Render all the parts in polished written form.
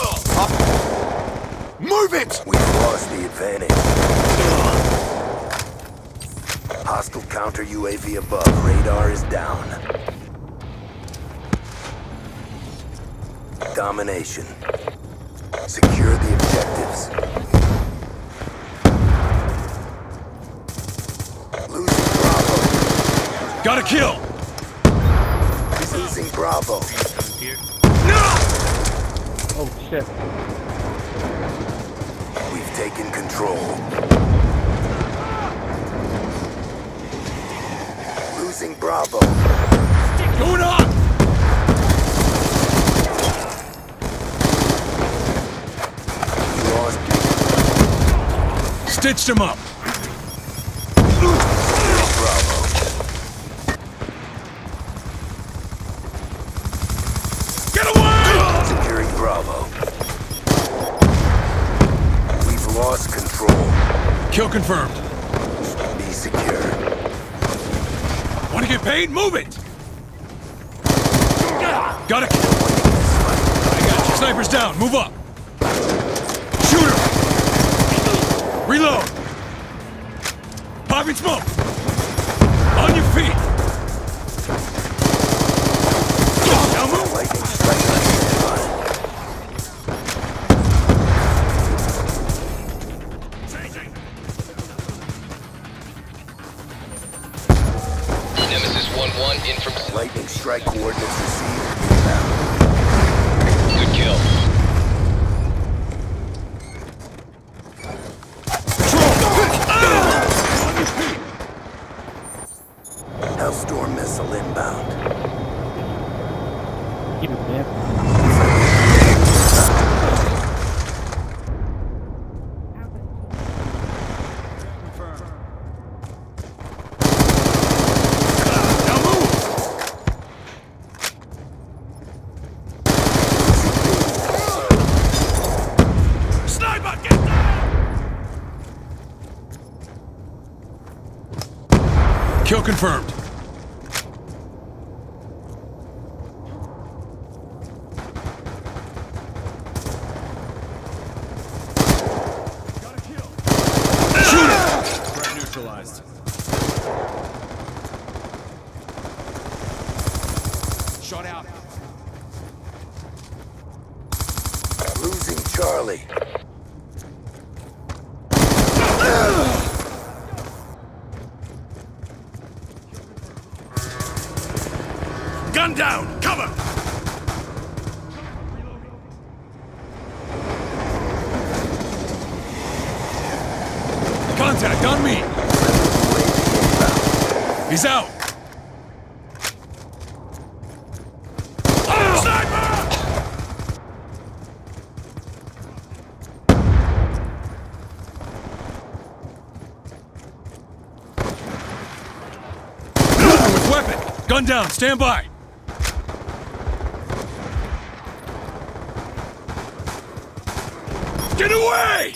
Up. Move it! We've lost the advantage. Hostile counter UAV above. Radar is down. Domination. Secure the objectives. Losing Bravo. Got a kill! Losing Bravo. No! Oh shit. We've taken control. Losing Bravo. Going on! Stitched him up. Bravo. Get away! Securing Bravo. We've lost control. Kill confirmed. Be secure. Want to get paid? Move it! Got it. I got you. Sniper's down. Move up. Reload! Popping smoke! On your feet! Now move! Nemesis 1-1 in from... Lightning strike coordinates received. Good kill. Kill confirmed. Got a kill. Shoot him! Threat neutralized. Shot out. Losing Charlie. Gun down! Cover! Contact on me! He's out! Sniper! With weapon! Gun down! Stand by! Get away!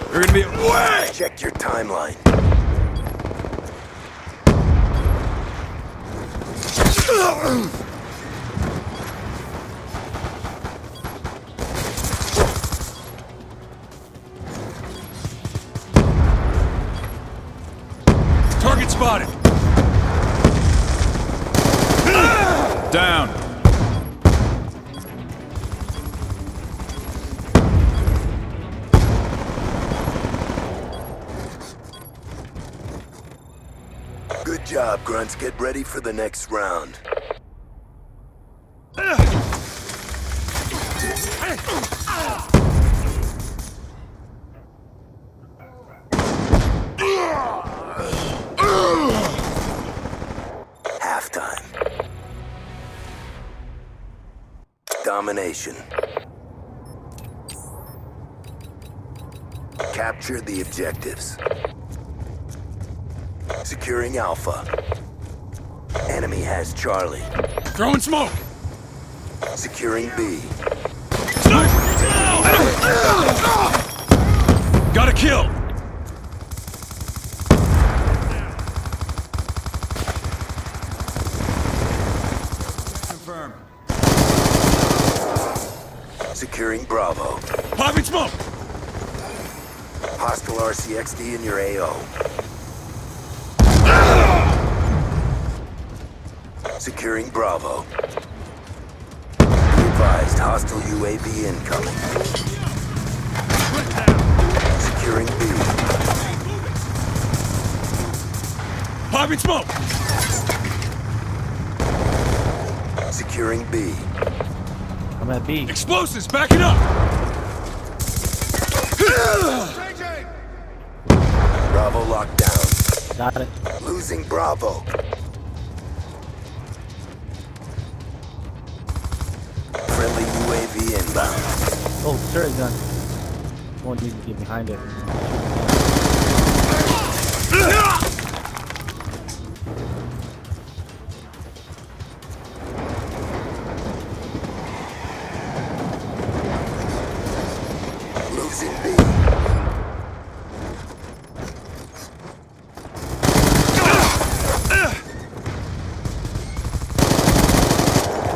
You're gonna be away! Check your timeline. Target spotted. Down. Good job, Grunts. Get ready for the next round. Halftime. Domination. Capture the objectives. Securing Alpha. Enemy has Charlie. Throwing smoke! Securing B. Got a kill! Confirm. Securing Bravo. Popping smoke! Hostile RCXD in your AO. Securing Bravo. Advised, hostile UAV incoming. Securing B. Popping smoke! Securing B. I'm at B. Explosives, back it up! Bravo locked down. Got it. Losing Bravo. Friendly UAV inbound. Oh, turret gun. Won't need to get behind it.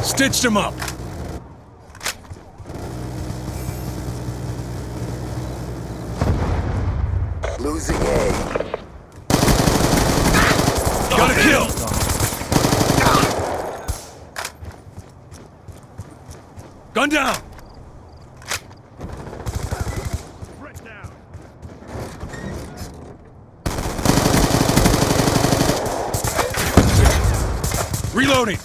Stitched him up. Losing A. Got a kill. Gun down. Right down. Reloading.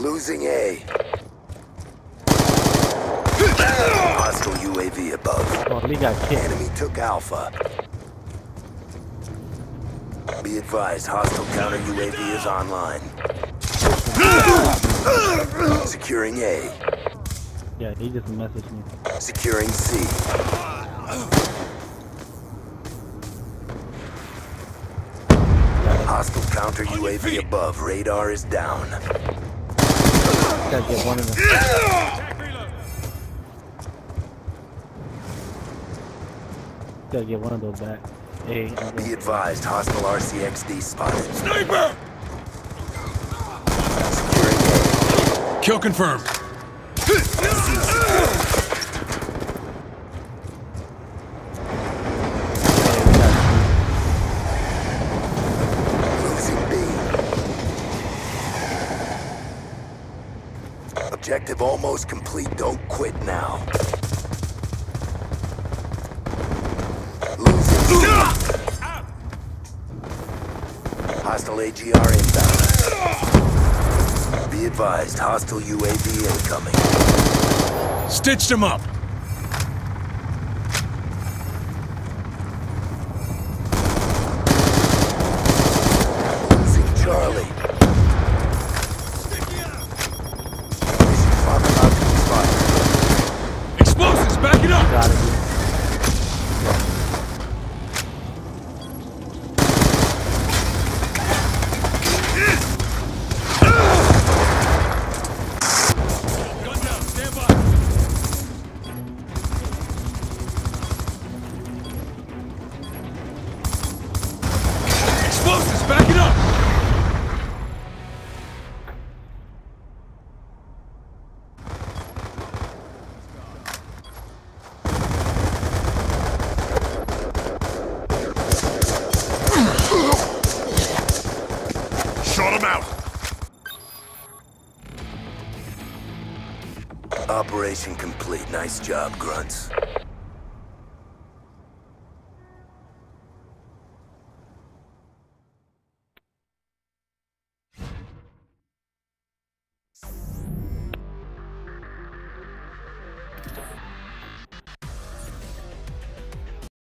Losing A. Hostile UAV above. Oh, enemy took Alpha. Be advised, hostile counter UAV is online. Securing A. Yeah, he just messaged me. Securing C. Hostile counter UAV above. Radar is down. Gotta get one of them. Gotta get one of those back. Hey, be advised, hostile RCXD spotted. Sniper! Securing A. Kill confirmed. Objective almost complete. Don't quit now. Losing. Hostile AGR inbound. Be advised, hostile UAV incoming. Stitched him up. Losing Charlie. Operation complete. Nice job, grunts.